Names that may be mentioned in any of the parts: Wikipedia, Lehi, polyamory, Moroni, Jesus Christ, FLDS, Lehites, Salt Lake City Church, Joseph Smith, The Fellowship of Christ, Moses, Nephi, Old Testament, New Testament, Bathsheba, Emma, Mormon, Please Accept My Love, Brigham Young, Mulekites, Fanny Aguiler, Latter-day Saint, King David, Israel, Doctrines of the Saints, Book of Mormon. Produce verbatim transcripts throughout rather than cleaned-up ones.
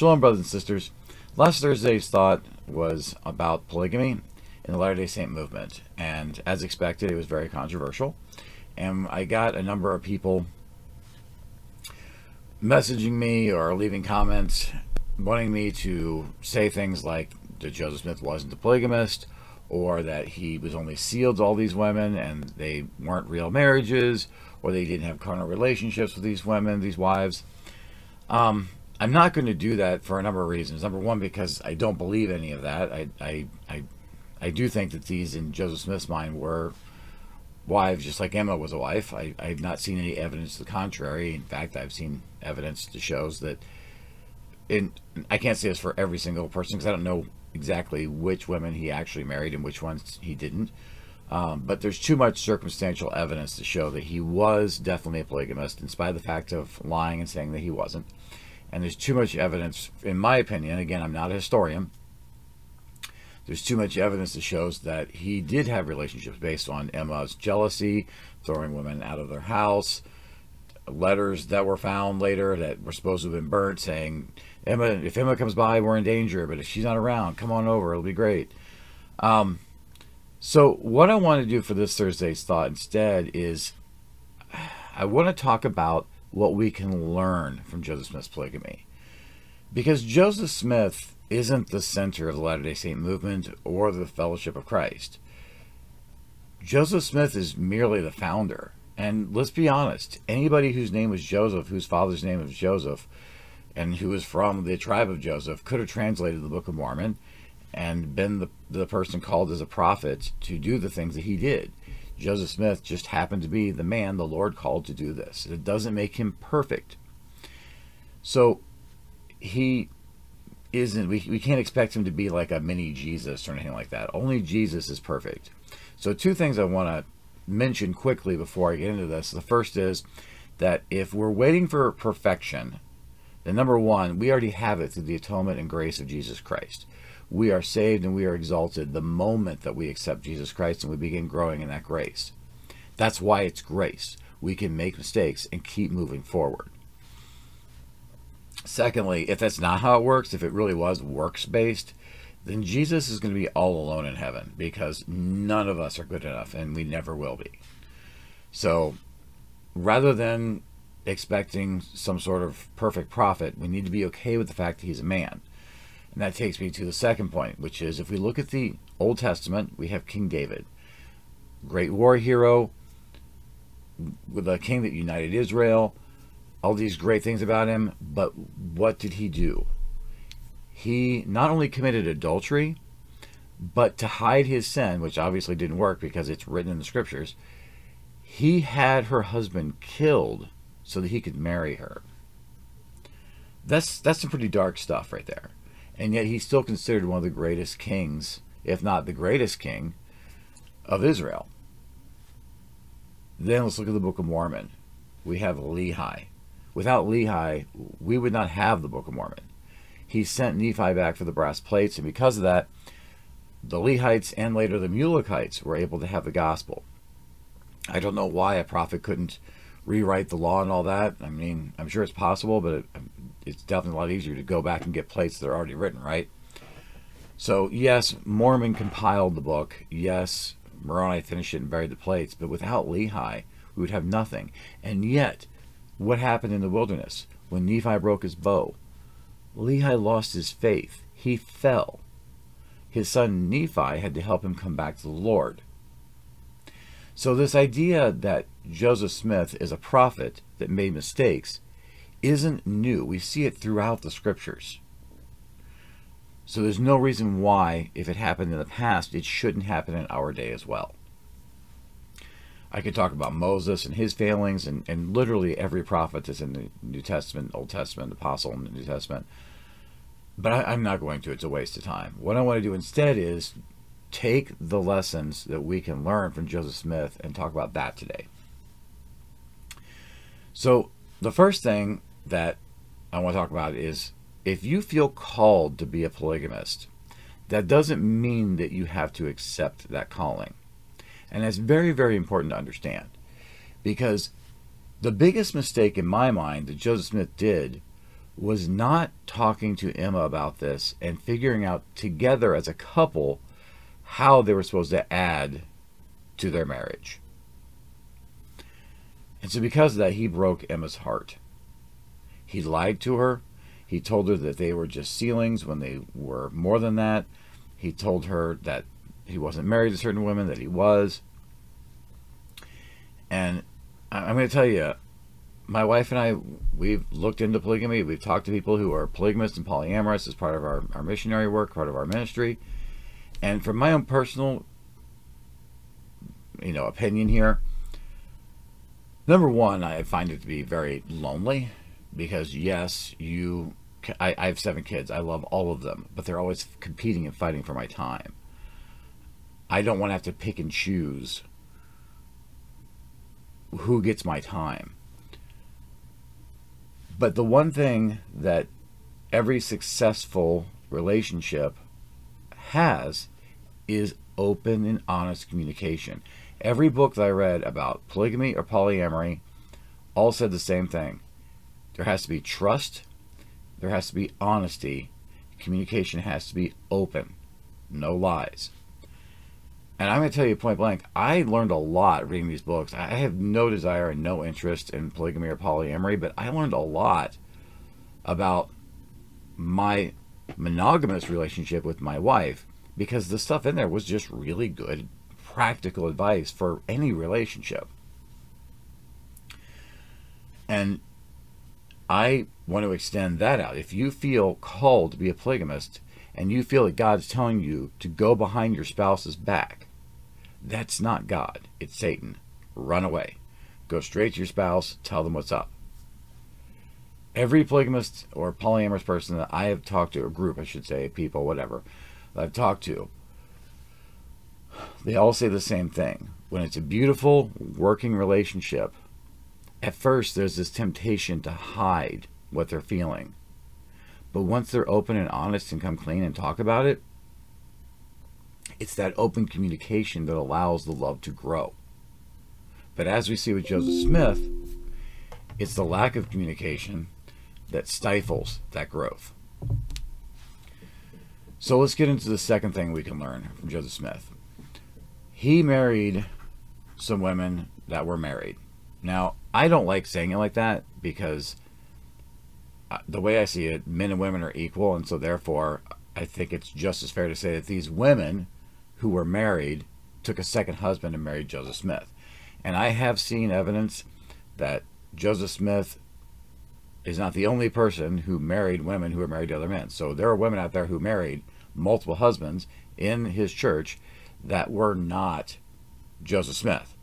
Shalom, brothers and sisters. Last Thursday's thought was about polygamy in the Latter-day Saint movement, and as expected, it was very controversial. And I got a number of people messaging me or leaving comments wanting me to say things like that Joseph Smith wasn't a polygamist, or that he was only sealed to all these women and they weren't real marriages, or they didn't have carnal relationships with these women, these wives. Um... I'm not going to do that for a number of reasons. Number one, because I don't believe any of that. I, I, I, I do think that these, in Joseph Smith's mind, were wives, just like Emma was a wife. I, I have not seen any evidence to the contrary. In fact, I've seen evidence that shows that, in, I can't say this for every single person, because I don't know exactly which women he actually married and which ones he didn't. Um, but there's too much circumstantial evidence to show that he was definitely a polygamist, in spite of the fact of lying and saying that he wasn't. And there's too much evidence, in my opinion, again, I'm not a historian, there's too much evidence that shows that he did have relationships based on Emma's jealousy, throwing women out of their house, letters that were found later that were supposed to have been burnt saying, Emma, if Emma comes by, we're in danger, but if she's not around, come on over, it'll be great. Um, so what I want to do for this Thursday's thought instead is I want to talk about what we can learn from Joseph Smith's polygamy. Because Joseph Smith isn't the center of the Latter-day Saint movement or the Fellowship of Christ. Joseph Smith is merely the founder. And let's be honest, anybody whose name was Joseph, whose father's name was Joseph, and who was from the tribe of Joseph, could have translated the Book of Mormon and been the, the person called as a prophet to do the things that he did. Joseph Smith just happened to be the man the Lord called to do this. It doesn't make him perfect. So he isn't, we, we can't expect him to be like a mini Jesus or anything like that. Only Jesus is perfect. So two things I want to mention quickly before I get into this. The first is that if we're waiting for perfection, then number one, we already have it through the atonement and grace of Jesus Christ. We are saved and we are exalted the moment that we accept Jesus Christ and we begin growing in that grace. That's why it's grace. We can make mistakes and keep moving forward. Secondly, if that's not how it works, if it really was works-based, then Jesus is going to be all alone in heaven because none of us are good enough and we never will be. So rather than expecting some sort of perfect prophet, we need to be okay with the fact that he's a man. And that takes me to the second point, which is if we look at the Old Testament, we have King David, great war hero, with a king that united Israel, all these great things about him, but what did he do? He not only committed adultery, but to hide his sin, which obviously didn't work because it's written in the scriptures, he had her husband killed so that he could marry her. That's, that's some pretty dark stuff right there. And yet he's still considered one of the greatest kings, if not the greatest king, of Israel. Then let's look at the Book of Mormon. We have Lehi. Without Lehi, we would not have the Book of Mormon. He sent Nephi back for the brass plates, and because of that, the Lehites and later the Mulekites were able to have the gospel. I don't know why a prophet couldn't rewrite the law and all that. I mean, I'm sure it's possible, but it, it's definitely a lot easier to go back and get plates that are already written, right? So, yes, Mormon compiled the book. Yes, Moroni finished it and buried the plates. But without Lehi, we would have nothing. And yet, what happened in the wilderness? When Nephi broke his bow, Lehi lost his faith. He fell. His son Nephi had to help him come back to the Lord. So this idea that Joseph Smith is a prophet that made mistakes isn't new. We see it throughout the scriptures. So there's no reason why, if it happened in the past, it shouldn't happen in our day as well. I could talk about Moses and his failings, and, and literally every prophet that's in the New Testament, Old Testament, apostle in the New Testament. But I, I'm not going to. It's a waste of time. What I want to do instead is take the lessons that we can learn from Joseph Smith and talk about that today. So the first thing that I want to talk about is if you feel called to be a polygamist, that doesn't mean that you have to accept that calling. And that's very, very important to understand, because the biggest mistake in my mind that Joseph Smith did was not talking to Emma about this and figuring out together as a couple how they were supposed to add to their marriage. And so because of that, he broke Emma's heart. He lied to her. He told her that they were just ceilings when they were more than that. He told her that he wasn't married to certain women, that he was. And I'm going to tell you, my wife and I, we've looked into polygamy. We've talked to people who are polygamists and polyamorous as part of our, our missionary work, part of our ministry. And from my own personal, you know, opinion here, number one, I find it to be very lonely because, yes, you, I, I have seven kids. I love all of them, but they're always competing and fighting for my time. I don't want to have to pick and choose who gets my time. But the one thing that every successful relationship has is open and honest communication. Every book that I read about polygamy or polyamory all said the same thing. There has to be trust. There has to be honesty. Communication has to be open. No lies. And I'm going to tell you point blank, I learned a lot reading these books. I have no desire and no interest in polygamy or polyamory, but I learned a lot about my monogamous relationship with my wife because the stuff in there was just really good, practical advice for any relationship. And I want to extend that out. If you feel called to be a polygamist and you feel that God's telling you to go behind your spouse's back, that's not God. It's Satan. Run away. Go straight to your spouse. Tell them what's up. Every polygamist or polyamorous person that I have talked to, or group, I should say, people, whatever, that I've talked to, they all say the same thing. When it's a beautiful, working relationship, at first there's this temptation to hide what they're feeling. But once they're open and honest and come clean and talk about it, it's that open communication that allows the love to grow. But as we see with Joseph Smith, it's the lack of communication that stifles that growth. So let's get into the second thing we can learn from Joseph Smith. He married some women that were married. Now, I don't like saying it like that because the way I see it, men and women are equal, and so therefore, I think it's just as fair to say that these women who were married took a second husband and married Joseph Smith. And I have seen evidence that Joseph Smith is not the only person who married women who were married to other men. So there are women out there who married multiple husbands in his church that were not Joseph Smith.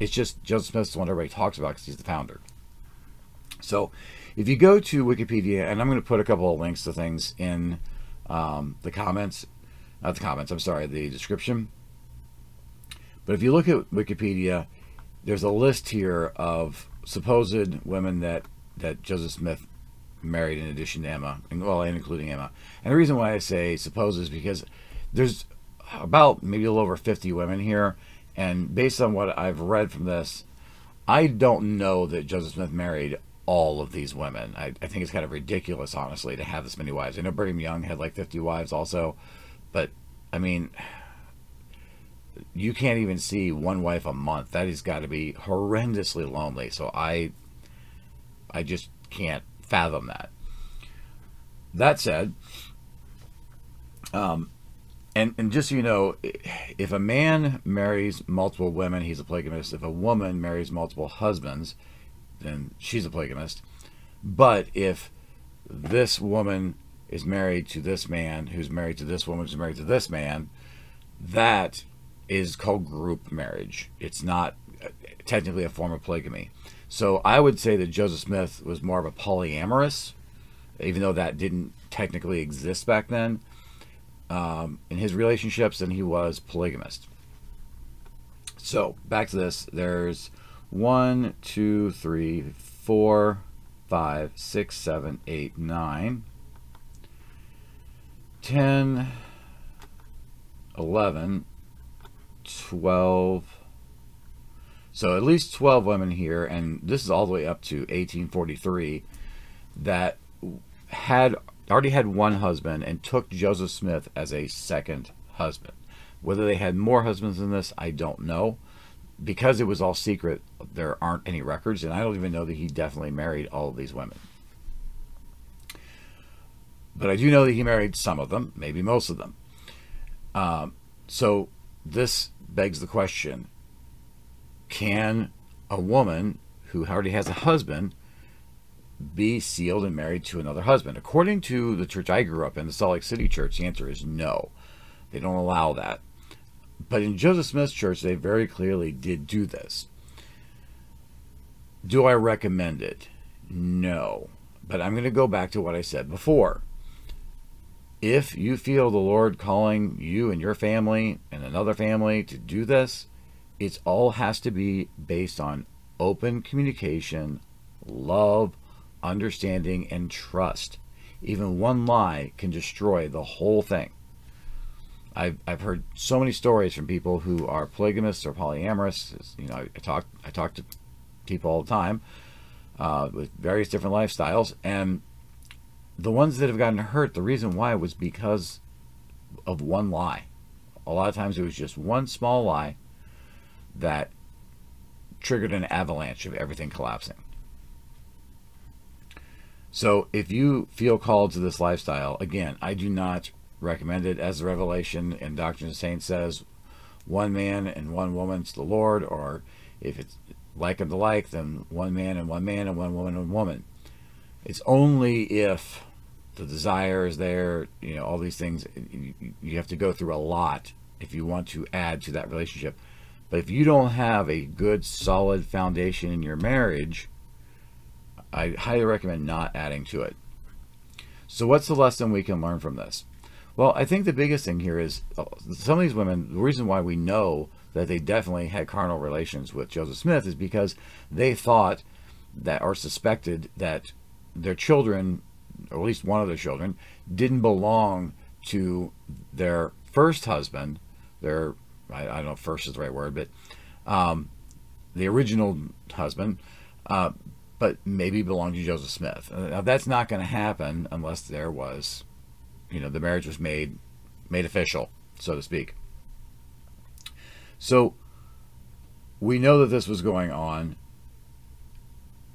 It's just Joseph Smith's the one everybody talks about because he's the founder. So if you go to Wikipedia, and I'm going to put a couple of links to things in um, the comments, not the comments, I'm sorry, the description. But if you look at Wikipedia, there's a list here of supposed women that that Joseph Smith married in addition to Emma, and, well, and including Emma. And the reason why I say supposed is because there's about maybe a little over fifty women here, and based on what I've read from this, I don't know that Joseph Smith married all of these women. I, I think it's kind of ridiculous, honestly, to have this many wives. I know Brigham Young had like fifty wives also, but I mean, you can't even see one wife a month. That has got to be horrendously lonely. So I, I just can't fathom that. That said, um, and, and just so you know, if a man marries multiple women, he's a polygamist. If a woman marries multiple husbands, then she's a polygamist. But if this woman is married to this man, who's married to this woman, who's married to this man, that is called group marriage. It's not technically a form of polygamy. So I would say that Joseph Smith was more of a polyamorous, even though that didn't technically exist back then, um, in his relationships, than he was polygamist. So back to this, there's one, two, three, four, five, six, seven, eight, nine, ten, eleven, twelve. So at least twelve women here, and this is all the way up to eighteen forty-three, that had already had one husband and took Joseph Smith as a second husband. Whether they had more husbands than this, I don't know. Because it was all secret, there aren't any records, and I don't even know that he definitely married all of these women. But I do know that he married some of them, maybe most of them. Um, so this begs the question, can a woman who already has a husband be sealed and married to another husband? According to the church I grew up in, the Salt Lake City Church, the answer is no. They don't allow that. But in Joseph Smith's church, they very clearly did do this. Do I recommend it? No. But I'm going to go back to what I said before. If you feel the Lord calling you and your family and another family to do this, it all has to be based on open communication, love, understanding, and trust. Even one lie can destroy the whole thing. I've, I've heard so many stories from people who are polygamists or polyamorous. You know, I talk, I talk to people all the time uh, with various different lifestyles. And the ones that have gotten hurt, the reason why was because of one lie. A lot of times it was just one small lie that triggered an avalanche of everything collapsing. So if you feel called to this lifestyle, again, I do not recommended, as the Revelation and Doctrine of the Saints says, one man and one woman to the Lord, or if it's like unto like, then one man and one man and one woman and woman. It's only if the desire is there, you know, all these things, you have to go through a lot if you want to add to that relationship. But if you don't have a good, solid foundation in your marriage, I highly recommend not adding to it. So what's the lesson we can learn from this? Well, I think the biggest thing here is some of these women, the reason why we know that they definitely had carnal relations with Joseph Smith is because they thought that, or suspected that their children, or at least one of their children, didn't belong to their first husband, their, I, I don't know if first is the right word, but um, the original husband, uh, but maybe belonged to Joseph Smith. Now, that's not going to happen unless there was, you know, the marriage was made, made official, so to speak. So we know that this was going on.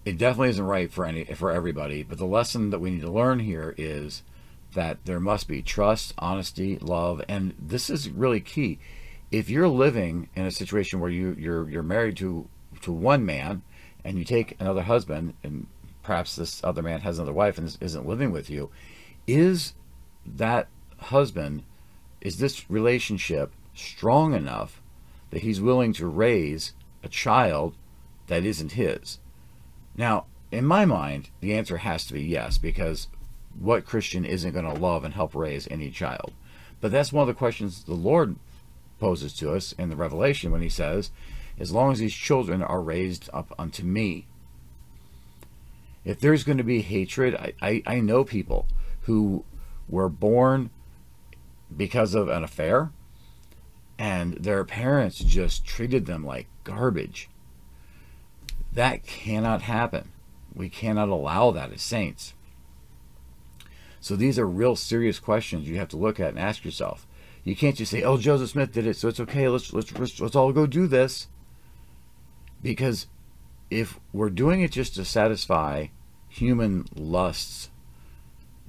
It definitely isn't right for any, for everybody. But the lesson that we need to learn here is that there must be trust, honesty, love. And this is really key. If you're living in a situation where you, you're, you're married to, to one man and you take another husband, and perhaps this other man has another wife and isn't living with you, is that husband, is this relationship strong enough that he's willing to raise a child that isn't his? Now, in my mind, the answer has to be yes, because what Christian isn't going to love and help raise any child? But that's one of the questions the Lord poses to us in the Revelation when he says, as long as these children are raised up unto me. If there's going to be hatred, I, I, I know people who were born because of an affair, and their parents just treated them like garbage. That cannot happen. We cannot allow that as saints. So these are real serious questions you have to look at and ask yourself. You can't just say, "Oh, Joseph Smith did it, so it's okay. Let's let's let's, let's all go do this." Because if we're doing it just to satisfy human lusts,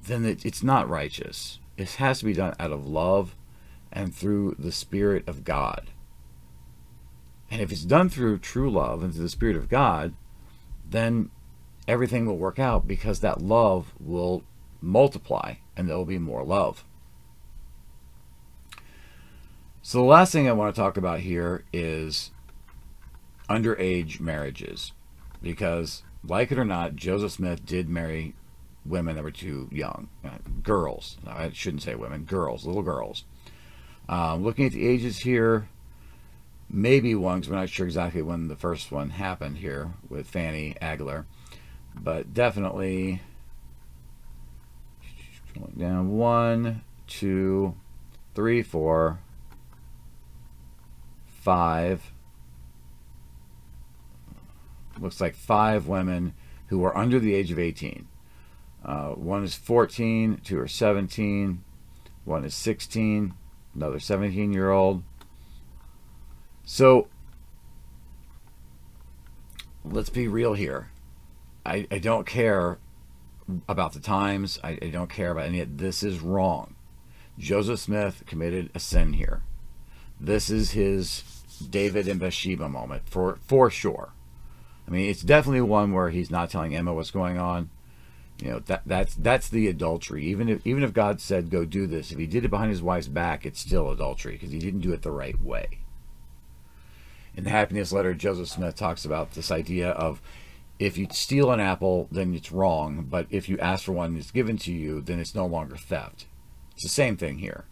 then it, it's not righteous. It has to be done out of love and through the Spirit of God. And if it's done through true love and through the Spirit of God, then everything will work out, because that love will multiply and there will be more love. So the last thing I want to talk about here is underage marriages, because like it or not, Joseph Smith did marry women that were too young, uh, girls. No, I shouldn't say women, girls, little girls. Uh, looking at the ages here, maybe one, because we're not sure exactly when the first one happened here with Fanny Aguiler, but definitely going down one, two, three, four, five. Looks like five women who were under the age of eighteen. Uh, one is fourteen, two are seventeen, one is sixteen, another seventeen-year-old. So let's be real here. I, I don't care about the times. I, I don't care about any of this. Is wrong. Joseph Smith committed a sin here. This is his David and Bathsheba moment for for sure. I mean, it's definitely one where he's not telling Emma what's going on. You know, that that's that's the adultery. Even if even if God said go do this, if he did it behind his wife's back, it's still adultery because he didn't do it the right way. In the Happiness Letter, Joseph Smith talks about this idea of if you steal an apple, then it's wrong, but if you ask for one and it's given to you, then it's no longer theft. It's the same thing here.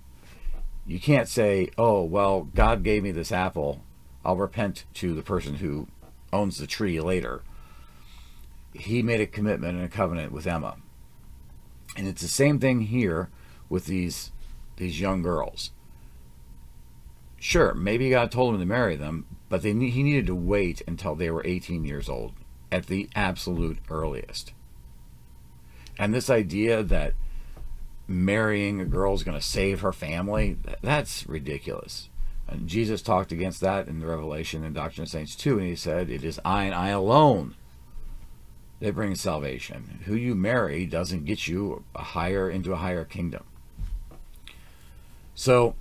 You can't say, oh, well, God gave me this apple. I'll repent to the person who owns the tree later. He made a commitment and a covenant with Emma. And it's the same thing here with these, these young girls. Sure, maybe God told him to marry them, but they, he needed to wait until they were eighteen years old at the absolute earliest. And this idea that marrying a girl is going to save her family, that's ridiculous. And Jesus talked against that in the Revelation and Doctrine of Saints two, and he said, it is I and I alone that brings salvation. Who you marry doesn't get you a higher into a higher kingdom. So,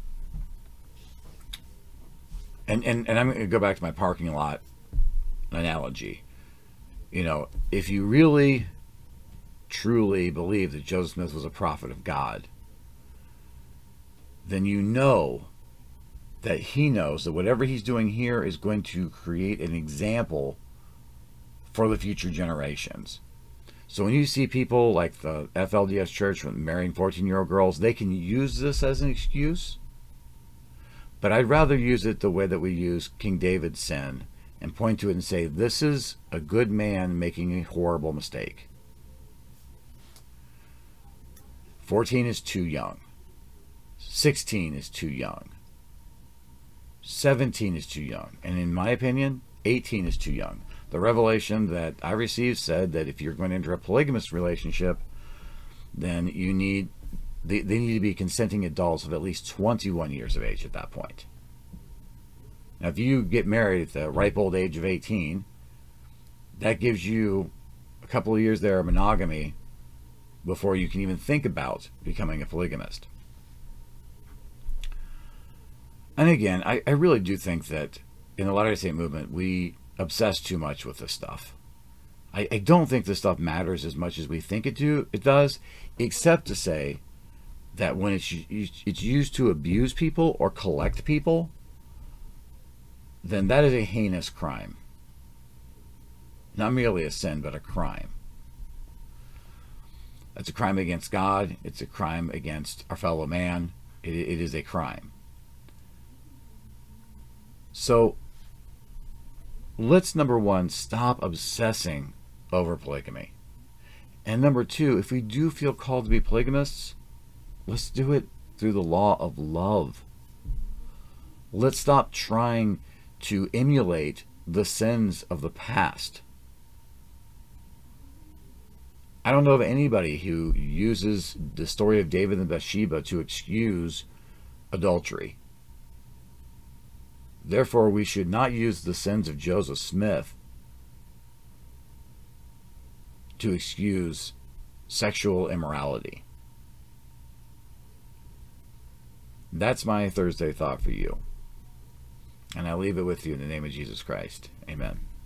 and, and, and I'm going to go back to my parking lot analogy. You know, if you really truly believe that Joseph Smith was a prophet of God, then you know that he knows that whatever he's doing here is going to create an example for the future generations. So when you see people like the F L D S church marrying fourteen-year-old girls, they can use this as an excuse. But I'd rather use it the way that we use King David's sin, and point to it and say, this is a good man making a horrible mistake. fourteen is too young. sixteen is too young. seventeen is too young. And in my opinion, eighteen is too young. The revelation that I received said that if you're going to enter a polygamous relationship, then you need, they, they need to be consenting adults of at least twenty-one years of age at that point. Now, if you get married at the ripe old age of eighteen, that gives you a couple of years there of monogamy before you can even think about becoming a polygamist. And again, I, I really do think that in the Latter-day Saint movement, we obsess too much with this stuff. I, I don't think this stuff matters as much as we think it do. It does, except to say that when it's, it's used to abuse people or collect people, then that is a heinous crime. Not merely a sin, but a crime. That's a crime against God. It's a crime against our fellow man. It, it is a crime. So let's, number one, stop obsessing over polygamy. And number two, if we do feel called to be polygamists, let's do it through the law of love. Let's stop trying to emulate the sins of the past. I don't know of anybody who uses the story of David and Bathsheba to excuse adultery. Therefore, we should not use the sins of Joseph Smith to excuse sexual immorality. That's my Thursday thought for you. And I leave it with you in the name of Jesus Christ. Amen.